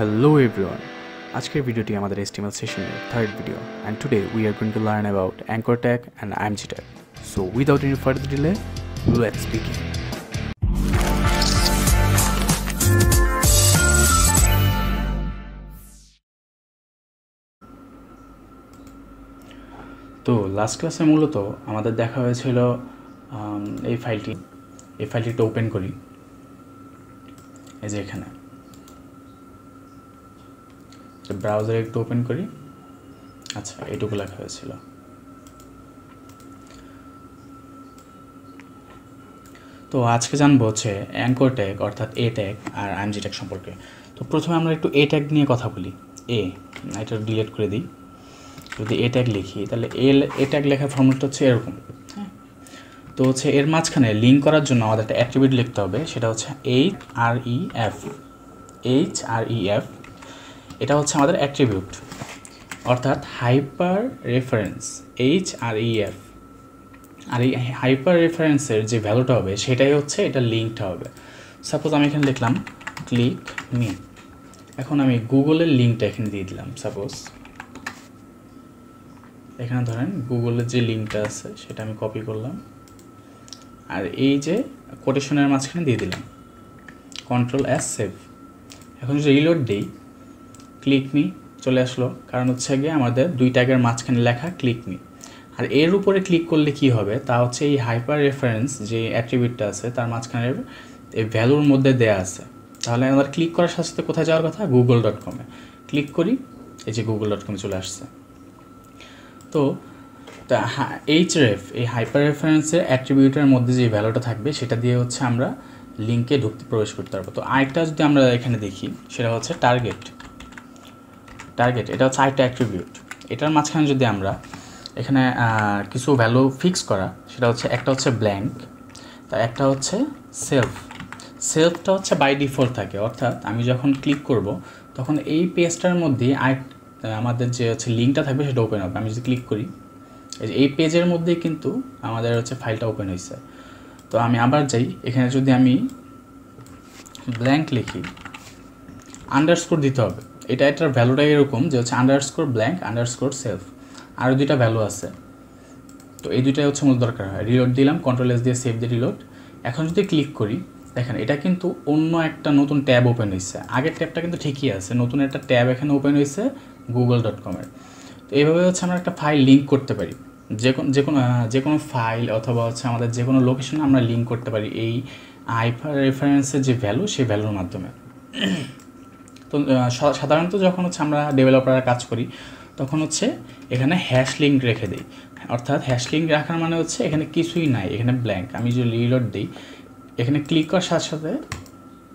Hello everyone, today's video is our HTML session 3rd video and today we are going to learn about anchor tag and img tag. So without any further delay, let's begin. So last class we saw this file to open kori as ekhane तो browser एक तो open करी, अच्छा ये टुकड़ा क्या चला, तो आज के जान बहुत है एंकर टैग अर्थात ए टैग और आईएमजी टैग সম্পর্কে, तो प्रथम हम लोग एक तो ए टैग नहीं कथा बोली, ए, इटर डिलीट कर दी, तो दी ए टैग लिखी, तले ए टैग लिखा फॉर्मूला तो छे एरकम, तो छे एर माच खाने लिंक करा जो ना वादा एट्रिब्यूट लिखता होगे, शेरा होच्छे HREF এটা হচ্ছে আমাদের অ্যাট্রিবিউট অর্থাৎ হাইপার রেফারেন্স HREF আর এই হাইপার রেফারেন্সের যে ভ্যালুটা হবে সেটাই হচ্ছে এটা লিংকড হবে सपोज আমি এখানে লিখলাম ক্লিক মি এখন আমি গুগলের লিংকটা এখানে দিয়ে দিলাম सपोज এখানে ধরেন গুগলের যে লিংকটা আছে সেটা আমি কপি করলাম আর এই যে কোটেশনের মাঝখানে দিয়ে দিলাম কন্ট্রোল এস সেভ এখন যদি রিলোড দেই क्लिक मी चले आसलो कारण हे गए हमारे दुई टैगर माजखने लेखा क्लिक मी और एर ऊपर क्लिक कर ले कि होबे ता होच्छे ये हाइपार रेफारेंस जो एट्रिब्यूट आछे तार माजखने भ्यालुर मध्य देया आछे ताहले आमादेर क्लिक करार साथे साथे कोथाय जाओयार कथा google.com ए क्लिक करी एई जे google.com चले आसछे तो href ए हाइपार रेफारेंसेर एट्रिब्यूटेर मध्य जे भ्यालुटा थाकबे सेटा दिये होच्छे आमरा लिंके ढुकते प्रवेश करते पारबो तो आरेकटा जोदि आमरा एखाने देखी सेटा होच्छे टार्गेट टार्गेट এটা হচ্ছে আইটা অ্যাট্রিবিউট এটার মাঝখানে যদি আমরা এখানে কিছু ভ্যালু ফিক্স করা সেটা হচ্ছে একটা হচ্ছে ব্ল্যাঙ্ক আর একটা হচ্ছে সেলফ সেলফটা হচ্ছে বাই ডিফল্ট থাকে অর্থাৎ আমি যখন ক্লিক করব তখন এই পেজটার মধ্যে আমাদের যে হচ্ছে লিংকটা থাকবে সেটা ওপেন হবে আমি যদি ক্লিক করি এই পেজের মধ্যে কিন্তু আমাদের হচ্ছে ফাইলটা ওপেন হইছে তো আমি আবার যাই এখানে যদি আমি ব্ল্যাঙ্ক লিখি আন্ডারস্কোর দিতে হবে এটা এটার ভ্যালুটা এরকম যে হচ্ছে আন্ডারস্কোর ব্ল্যাঙ্ক আন্ডারস্কোর সেলফ আর দুইটা ভ্যালু আছে তো এই দুইটাই হচ্ছে মূল দরকার হয় রিলোড দিলাম কন্ট্রোল এস দিয়ে সেভ দিয়ে রিলোড এখন যদি ক্লিক করি দেখেন এটা কিন্তু অন্য একটা নতুন ট্যাব ওপেন হইছে আগের ট্যাবটা কিন্তু ঠিকই আছে নতুন একটা ট্যাব এখানে ওপেন হইছে google.com এর তো এইভাবে হচ্ছে আমরা একটা ফাইল লিংক করতে পারি যে কোনো ফাইল অথবা হচ্ছে আমাদের যে কোনো লোকেশনে আমরা লিংক করতে পারি এই হাইপার রেফারেন্সের যে ভ্যালু সেই ভ্যালুর মাধ্যমে তো সাধারণত যখন হচ্ছে আমরা ডেভেলপাররা কাজ করি তখন হচ্ছে এখানে হ্যাশ লিংক রেখে দেই অর্থাৎ হ্যাশ লিংক রাখার মানে হচ্ছে এখানে কিছুই নাই এখানে ব্ল্যাঙ্ক আমি যদি রিলোড দেই এখানে ক্লিক করার সাথে সাথে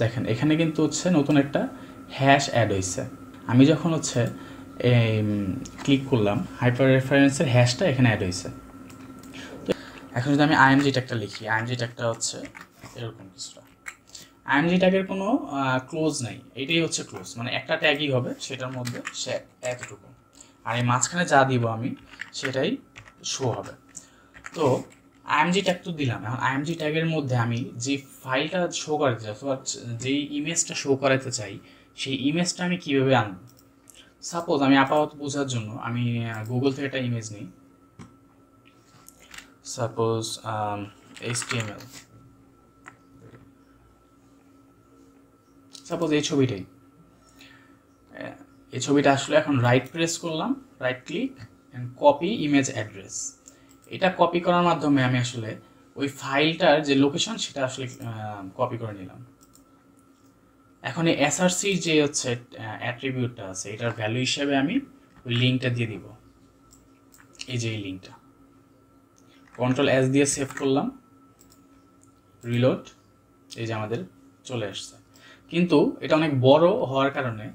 দেখেন এখানে কিন্তু হচ্ছে নতুন একটা হ্যাশ অ্যাড হইছে আমি যখন হচ্ছে এই ক্লিক করলাম হাইপার রেফারেন্সের হ্যাশটা এখানে অ্যাড হইছে তো এখন যদি আমি আইএমজি ট্যাগটা লিখি আইএমজি ট্যাগটা হচ্ছে এরকম কিছুটা আইএমজি ট্যাগের কোনো ক্লোজ নাই এটাই হচ্ছে ক্লোজ মানে একটা ট্যাগই হবে সেটার মধ্যে সে একটুকু আর এই মাঝখানে যা দিব আমি সেটাই শো হবে তো আইএমজি ট্যাগ তো দিলাম এখন আইএমজি ট্যাগের মধ্যে আমি যে ফাইলটা শো করতে চাই অথবা যে ইমেজটা শো করাতে চাই সেই ইমেজটা আমি কিভাবে আনব সাপোজ আমি আপাতত বোঝার জন্য আমি গুগল থেকে একটা ইমেজ নিই সাপোজ HTML सपोज ये छविटा आसले एखन राइट प्रेस करलाम right click and copy image address एटा कपि करार माध्यमे आमी आसले ओई फाइलटार जे लोकेशन सेटा आसले कपि करे निलाम एखन एसआरसी जे होच्छे অ্যাট্রিবিউটটা আছে এটার ভ্যালু হিসেবে আমি ওই লিংকটা দিয়ে দিব এই যে এই লিংকটা কন্ট্রোল এস দিয়ে সেভ করলাম রিলোড এই যে আমাদের চলে আসছে কিন্তু এটা অনেক বড় হওয়ার কারণে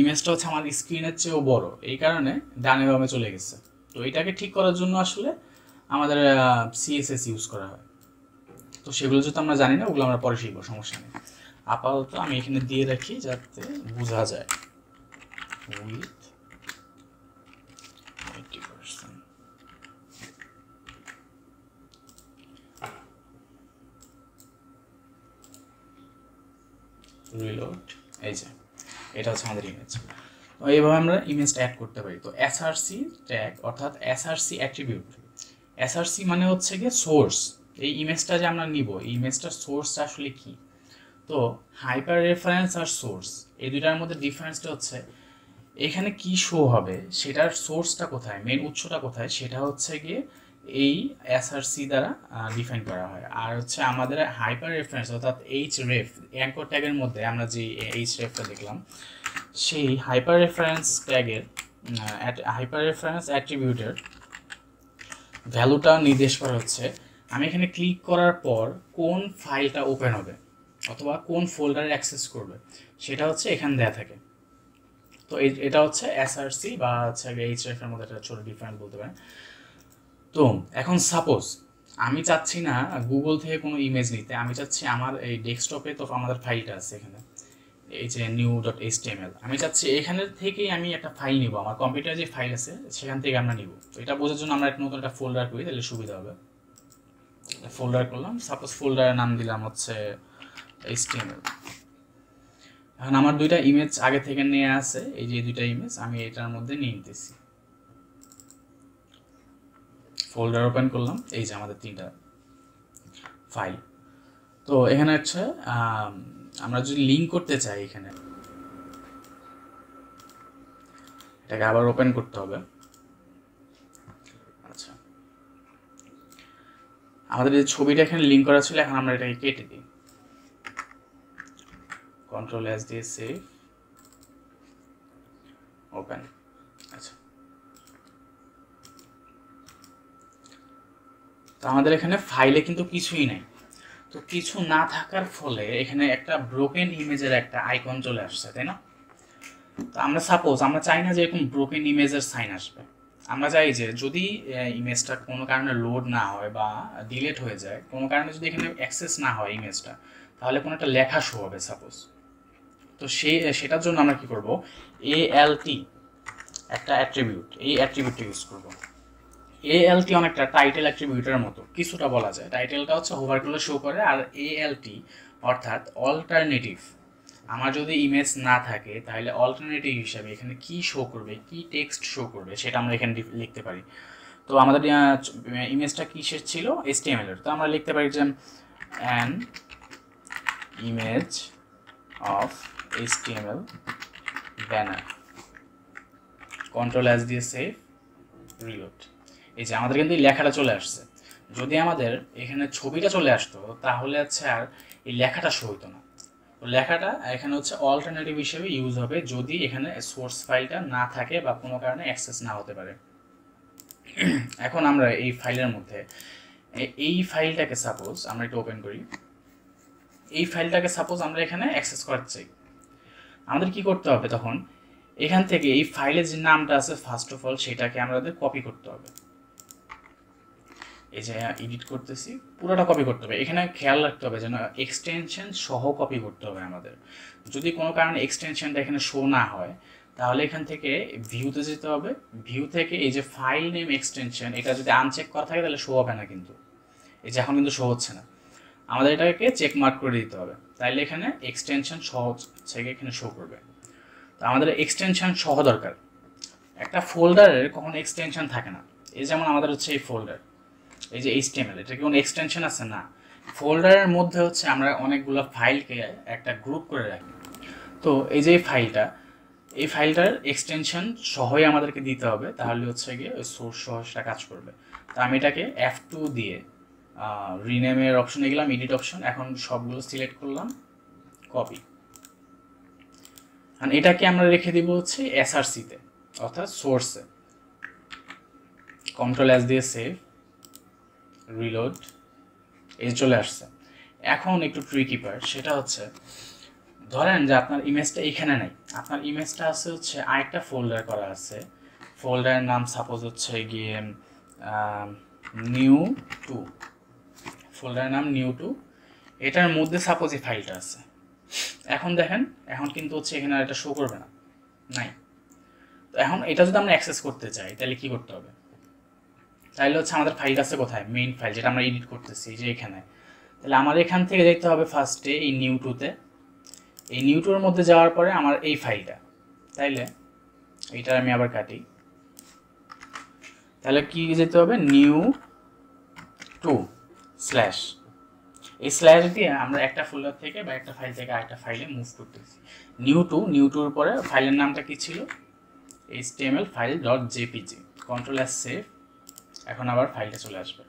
ইমেজটা হচ্ছে আমার স্ক্রিনের চেয়েও বড় এই কারণে ডানে বামে চলে গেছে তো এটাকে ঠিক করার জন্য আসলে আমাদের CSS ইউজ করা হয় তো সেগুলো যদি আমরা জানি না ওগুলো আমরা পরে শিখব সমস্যা নেই আপাতত আমি এখানে দিয়ে রাখি যাতে বোঝা যায় উইথ 80% reload এই যে এটা হচ্ছে আমাদের ইমেজ। এইভাবে আমরা ইমেজটা অ্যাড করতে পারি। তো এসআরসি ট্যাগ অর্থাৎ এসআরসি অ্যাট্রিবিউট, এসআরসি মানে হচ্ছে গিয়ে সোর্স। এই ইমেজটা যে আমরা নিব, এই ইমেজটার সোর্সটা আসলে কি? তো হাইপার রেফারেন্স আর সোর্স, এই দুইটার মধ্যে ডিফারেন্সটা হচ্ছে এখানে কি শো হবে, সেটার সোর্সটা কোথায়, মেন উৎসটা কোথায়, সেটা হচ্ছে গিয়ে এই এসআরসি দ্বারা ডিফাইন করা হয়। আর হচ্ছে আমাদের হাইপার রেফারেন্স অর্থাৎ এইচ রেফ, অ্যাঙ্কর ট্যাগের মধ্যে আমরা যে এইচ রেফটা দেখলাম, সেই হাইপার রেফারেন্স ট্যাগের হাইপার রেফারেন্স অ্যাট্রিবিউটের ভ্যালুটা নির্দেশ করা হচ্ছে আমি এখানে ক্লিক করার পর কোন ফাইলটা ওপেন হবে অথবা কোন ফোল্ডারে অ্যাক্সেস করবে, সেটা হচ্ছে এখানে দেওয়া থাকে। তো এটা হচ্ছে এসআরসি বা হচ্ছে এইচ রেফের মধ্যে একটা ছোটো ডিফারেন্স বলতে পারেন। তো এখন সাপোজ আমি চাচ্ছি না গুগল থেকে কোনো ইমেজ নিতে, আমি চাচ্ছি আমার এই ডেস্কটপে তো আমাদের ফাইলটা আছে এখানে, এই যে new.html, আমি চাচ্ছি এখানের থেকেই আমি একটা ফাইল নিব, আমার কম্পিউটারে যে ফাইল আছে সেখান থেকে আমরা নিব। তো এটা বোঝার জন্য আমরা নতুন একটা ফোল্ডার করি, তাহলে সুবিধা হবে। ফোল্ডার করলাম, সাপোজ ফোল্ডারের নাম দিলাম হচ্ছে html। এখন আমার দুইটা ইমেজ আগে থেকে নিয়ে আছে, এই যে দুইটা ইমেজ আমি এটার মধ্যে নিয়ে নিতেছি। ফোল্ডার ওপেন করলাম, এই যে আমাদের তিনটা ফাইল। তো এখানে হচ্ছে আমরা যদি লিঙ্ক করতে চাই, এখানে এটাকে আবার ওপেন করতে হবে। আচ্ছা, আমাদের যে ছবিটা এখানে লিঙ্ক করা ছিল, এখন আমরা এটাকে কেটে দিই, কন্ট্রোল এস দিয়ে সেভ, ওপেন। আচ্ছা, তো আমাদের এখানে ফাইলে কিন্তু কিছুই নাই। তো কিছু না থাকার ফলে এখানে একটা ব্রোকেন ইমেজের একটা আইকন চলে আসছে, তাই না? তো আমরা সাপোজ আমরা চাই না যে এরকম ব্রোকেন ইমেজের সাইন আসবে, আমরা চাই যে যদি ইমেজটা কোনো কারণে লোড না হয় বা ডিলেট হয়ে যায়, কোনো কারণে যদি এখানে অ্যাক্সেস না হয় ইমেজটা, তাহলে কোনো একটা লেখা শো হবে সাপোজ। তো সেটার জন্য আমরা কি করব, এএলটি একটা অ্যাট্রিবিউট, এই অ্যাট্রিবিউটটা ইউজ করব। এএলটি অনেকটা টাইটেল অ্যাট্রিবিউটের মতো কিছুটা বলা যায়, টাইটেলটা হচ্ছে হোভারগুলো শো করে, আর এএলটি অর্থাৎ অল্টারনেটিভ, আমার যদি ইমেজ না থাকে তাহলে অল্টারনেটিভ হিসাবে এখানে কি শো করবে, কি টেক্সট শো করবে, সেটা আমরা এখানে লিখতে পারি। তো আমাদের ইমেজটা কিসের ছিল, HTML এর। তো আমরা লিখতে পারি যে an image of HTML banner, control s দিয়ে save, reload। এই যে আমাদের কিন্তু লেখাটা চলে আসছে, যদি আমাদের এখানে ছবিটা চলে আসতো তাহলে আচ্ছা আর এই লেখাটা শো হতো না। লেখাটা এখানে হচ্ছে অল্টারনেটিভ হিসেবে ইউজ হবে যদি এখানে সোর্স ফাইলটা না থাকে বা কোনো কারণে অ্যাক্সেস না হতে পারে। এখন আমরা এই ফাইলের মধ্যে এই ফাইলটাকে সাপোজ আমরা একটু ওপেন করি, এই ফাইলটাকে সাপোজ আমরা এখানে অ্যাক্সেস করতে চাই, আমাদের কি করতে হবে তখন, এখান থেকে এই ফাইলের যে নামটা আছে ফার্স্ট অফ অল সেটাকে আমাদের কপি করতে হবে। এই যে এডিট করতেছি, পুরোটা কপি করতে হবে। এখানে খেয়াল রাখতে হবে যেন এক্সটেনশন সহ কপি করতে হবে আমাদের। যদি কোনো কারণে এক্সটেনশনটা এখানে শো না হয় তাহলে এখান থেকে ভিউতে যেতে হবে, ভিউ থেকে এই যে ফাইল নেম এক্সটেনশন, এটা যদি আনচেক করা থাকে তাহলে শো হবে না কিন্তু, এই যে এখন কিন্তু শো হচ্ছে না, আমাদের এটাকে চেক মার্ক করে দিতে হবে, তাইলে এখানে এক্সটেনশন সহজ থেকে এখানে শো করবে। তো আমাদের এক্সটেনশন সহ দরকার। একটা ফোল্ডারের কখনো এক্সটেনশন থাকে না, এই যেমন আমাদের হচ্ছে এই ফোল্ডার, এই যে HTML, এটা কি কোনো এক্সটেনশন আছে না। ফোল্ডারের মধ্যে হচ্ছে আমরা অনেকগুলো ফাইলকে একটা গ্রুপ করে রাখি। তো এই যে ফাইলটা, এই ফাইলটার এক্সটেনশন সহই আমাদেরকে দিতে হবে, তাহলে হচ্ছে গিয়ে সোর্স সহ সেটা কাজ করবে। তো আমি এটাকে F2 দিয়ে রিনেমের অপশনে গেলাম, এডিট অপশন, এখন সবগুলো সিলেক্ট করলাম, কপি। আর এটাকে আমরা রেখে দিব হচ্ছে এসআরসিতে অর্থাৎ সোর্সে, কন্ট্রোল এস দিয়ে সেভ, রিলোড, এই চলে আসছে। এখন একটু ট্রিকি পার্ট, সেটা হচ্ছে ধরেন যে আপনার ইমেজটা এখানে নাই, আপনার ইমেজটা আছে হচ্ছে আরেকটা ফোল্ডার করা আছে, ফোল্ডারের নাম সাপোজ হচ্ছে গিয়ে নিউ টু, ফোল্ডারের নাম নিউ টু, এটার মধ্যে সাপোজ এই ফাইলটা আছে। এখন দেখেন এখন কিন্তু হচ্ছে এখানে এটা শো করবে না, নাই। তো এখন এটা যদি আমরা অ্যাক্সেস করতে চাই তাহলে কি করতে হবে, তাহলে হচ্ছে আমাদের ফাইলটা আছে কোথায়, মেইন ফাইল যেটা আমরা এডিট করতেছি যে এখানে, তাহলে আমার এখান থেকে যেতে হবে ফার্স্টে এই নিউ টুতে, এই নিউটোর মধ্যে যাওয়ার পরে আমার এই ফাইলটা তাইলে এটা আমি আবার কাটি তাহলে কি যেতে হবে নিউ টু স্ল্যাশ এই স্ল্যাশ দিয়ে আমরা একটা ফোল্ডার থেকে বা একটা ফাইল থেকে আরেকটা ফাইলে মুভ করতেছি নিউ টু নিউ টুর পরে ফাইলের নামটা কি ছিল html file.jpg control S save এখন আবার ফাইলটা চলে আসছে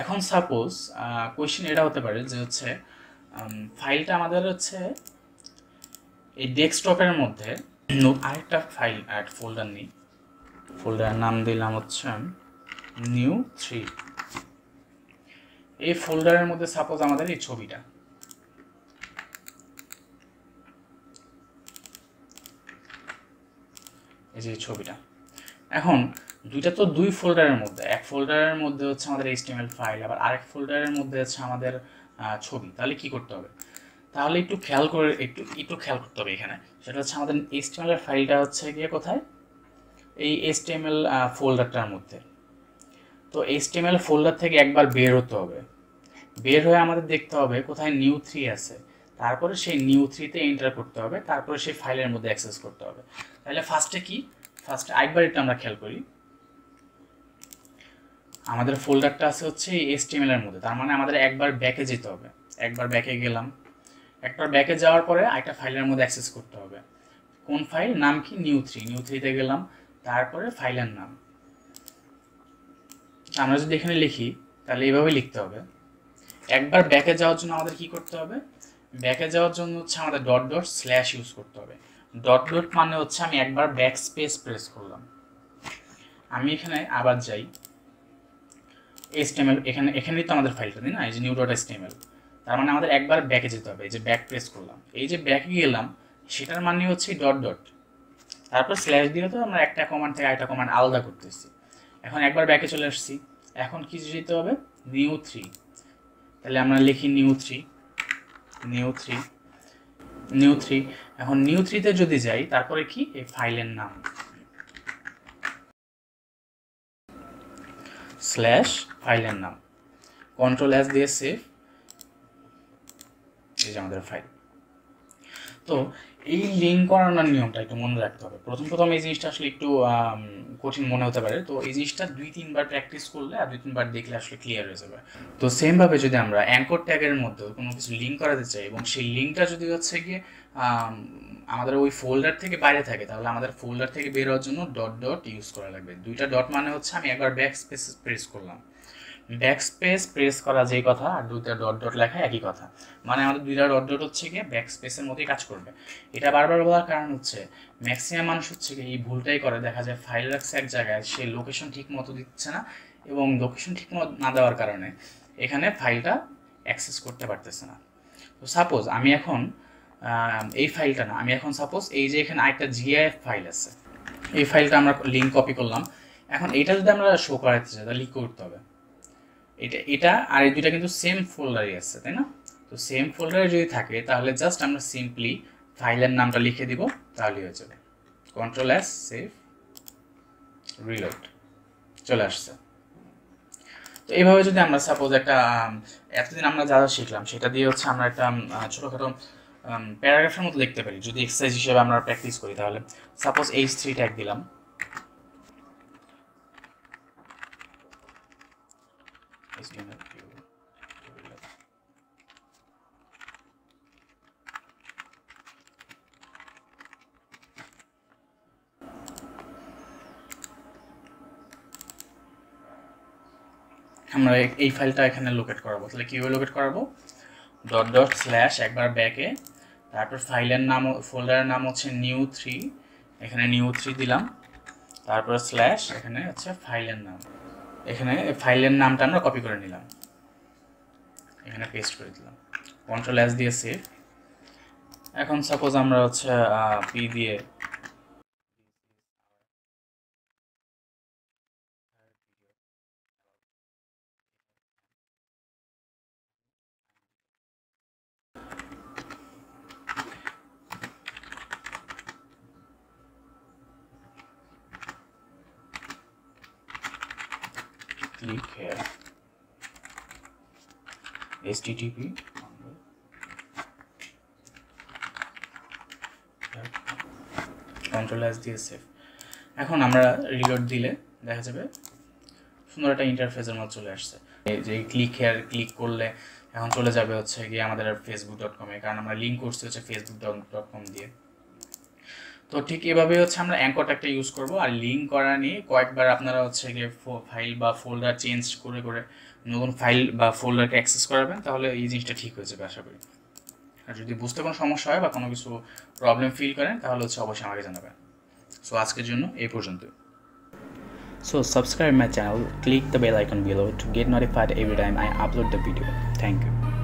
এখন সাপোজ কোশ্চেন এটা হতে পারে যে হচ্ছে ফাইলটা আমাদের হচ্ছে এই ডেস্কটপের মধ্যে আরেকটা ফাইল অ্যাড ফোল্ডার নেই ফোল্ডারের নাম দিলাম হচ্ছে নিউ 3 এই ফোল্ডারের মধ্যে সাপোজ আমাদের এই ছবিটা এই যে ছবিটা এখন দুইটা তো দুই ফোল্ডারের মধ্যে এক ফোল্ডারের মধ্যে হচ্ছে আমাদের html ফাইল আবার আরেক ফোল্ডারের মধ্যে আছে আমাদের ছবি তাহলে কি করতে হবে তাহলে একটু খেয়াল করতে হবে এখানে সেটা হচ্ছে আমাদের html এর ফাইলটা হচ্ছে গিয়ে কোথায় এই html ফোল্ডারটার মধ্যে তো html ফোল্ডার থেকে একবার বের হতে হবে বের হয়ে আমাদের দেখতে হবে কোথায় নিউ 3 আছে তারপরে সেই নিউ 3 তে এন্টার করতে হবে তারপরে সেই ফাইলের মধ্যে অ্যাক্সেস করতে হবে তাহলে ফারস্টে কি ফারস্টে একবার এটা আমরা খেয়াল করি আমাদের ফোল্ডারটা আছে হচ্ছে html এর মধ্যে তার মানে আমাদের একবার ব্যাকে যেতে হবে একবার ব্যাকে গেলাম একবার ব্যাকে যাওয়ার পরে একটা ফাইলের মধ্যে অ্যাক্সেস করতে হবে কোন ফাইল নাম কি নিউ 3 তে গেলাম তারপরে ফাইলের নাম আমরা যদি এখানে লিখি তাহলে এইভাবে লিখতে হবে একবার ব্যাকে যাওয়ার জন্য আমাদের কি করতে হবে ব্যাকে যাওয়ার জন্য হচ্ছে আমাদের ডট ডট স্ল্যাশ ইউজ করতে হবে ডট ডট মানে হচ্ছে আমি একবার ব্যাক স্পেস প্রেস করলাম আমি এখানে আবার যাই html এখানেই তো আমাদের ফাইলটা তাই না এই যে new.html তার মানে আমাদের একবার ব্যাকে যেতে হবে এই যে ব্যাক প্রেস করলাম এই যে ব্যাকে গেলাম সেটার মানে হচ্ছে ডট ডট তারপর স্ল্যাশ দিয়ে তো আমরা একটা কমান্ড থেকে আরেকটা কমান্ড আলাদা করতেছি এখন একবার ব্যাকে চলে আসছি এখন কি দিতে হবে নিউ 3 তাহলে আমরা লিখি নিউ 3 এখন নিউ 3 তে যদি যাই তারপরে কি এই ফাইলের নাম স্ল্যাশ ফাইলের নাম কন্ট্রোল এস দিয়ে সেভ এই যে আমাদের ফাইল তো এই লিংক করানোর নিয়মটা একটু মনে রাখতে হবে প্রথম এই জিনিসটা আসলে একটু কঠিন মনে হতে পারে তো এই জিনিসটা 2-3 বার প্র্যাকটিস করলে আর 2-3 বার দেখলে আসলে ক্লিয়ার হয়ে যাবে তো সেম ভাবে যদি আমরা অ্যাঙ্কর ট্যাগের মধ্যে কোনো কিছু লিংক করাতে চাই এবং সেই লিংকটা যদি হচ্ছে গিয়ে আমাদের ওই ফোল্ডার থেকে বাইরে থাকে তাহলে আমাদের ফোল্ডার থেকে বের হওয়ার জন্য ডট ডট ইউজ করা লাগবে দুইটা ডট মানে হচ্ছে আমি একবার ব্যাক স্পেস প্রেস করলাম ব্যাক স্পেস প্রেস করা যেই কথা আর দুইটা ডট ডট লেখা একই কথা মানে আমাদের দুইটা ডট ডট হচ্ছে কি ব্যাক স্পেসের মতোই কাজ করবে এটা বারবার বলার কারণ হচ্ছে ম্যাক্সিমাম মানুষ হচ্ছে কি এই ভুলটাই করে দেখা যায় ফাইল রাখছে এক জায়গায় সেই লোকেশন ঠিক মতো দিচ্ছে না এবং লোকেশন ঠিক মতো না দেওয়ার কারণে এখানে ফাইলটা অ্যাক্সেস করতে পারতেছে না তো সাপোজ আমি এখন এই ফাইলটা না আমি এখন সাপোজ এই যে এখানে একটা জিআইএফ ফাইল আছে এই ফাইলটা আমরা লিংক কপি করলাম এখন এটা যদি আমরা শো করাতে চাই তাহলে লিক করতে হবে এটা আর এই দুটো কিন্তু সেম ফোল্ডারে আছে তাই না তো সেম ফোল্ডারে যদি থাকে তাহলে জাস্ট আমরা সিম্পলি ফাইলের নামটা লিখে দিব তাহলেই হয়ে যাবে কন্ট্রোল এস সেভ রিলোড চলে আসছে তো এইভাবে যদি আমরা সাপোজ একটা এতদিন আমরা যা যা শিখলাম সেটা দিয়ে হচ্ছে আমরা একটা ছোটখাটো প্যারাগ্রাফের মতো লিখতে পারি যদি এক্সারসাইজ হিসেবে আমরা প্র্যাকটিস করি তাহলে সাপোজ h3 ট্যাগ দিলাম আমরা এই ফাইলটা এখানে লোকেট করাবো তাহলে কিভাবে লোকেট করাবো ডট ডট স্ল্যাশ একবার ব্যাকে তারপর ফাইলের নাম ফোল্ডারের নাম হচ্ছে new 3 এখানে new 3 দিলাম তারপর স্ল্যাশ এখানে হচ্ছে ফাইলের নাম এখানে ফাইলের নামটা আমরা কপি করে নিলাম এখানে পেস্ট করে দিলাম কন্ট্রোল এস দিয়ে সেভ এখন সাপোজ আমরা হচ্ছে পি দিয়ে click here http control S दिए सेव एखन आमरा रिलोड दिले देखा जाबे सुंदर एक इंटरफेसर मत चले आसছে जे क्लिक हेयर क्लिक করলে এখন চলে যাবে হচ্ছে কি আমাদের facebook.com এ কারণ আমরা লিংক করছি হচ্ছে facebook.com দিয়ে তো ঠিক এভাবে হচ্ছে আমরা অ্যাঙ্কর ট্যাগটা ইউজ করব আর লিংক করা নিয়ে কয়েকবার আপনারা হচ্ছে কি ফাইল বা ফোল্ডার চেঞ্জ করে করে নতুন ফাইল বা ফোল্ডারকে অ্যাক্সেস করাবেন তাহলে এই জিনিসটা ঠিক হয়ে যাবে আশা করি আর যদি বুঝতে কোনো সমস্যা হয় বা কোনো কিছু প্রবলেম ফিল করেন তাহলে হচ্ছে অবশ্যই আমাকে জানাবেন সো আজকের জন্য এই পর্যন্ত So subscribe my channel, click the bell icon below to get notified every time I upload the video. Thank you.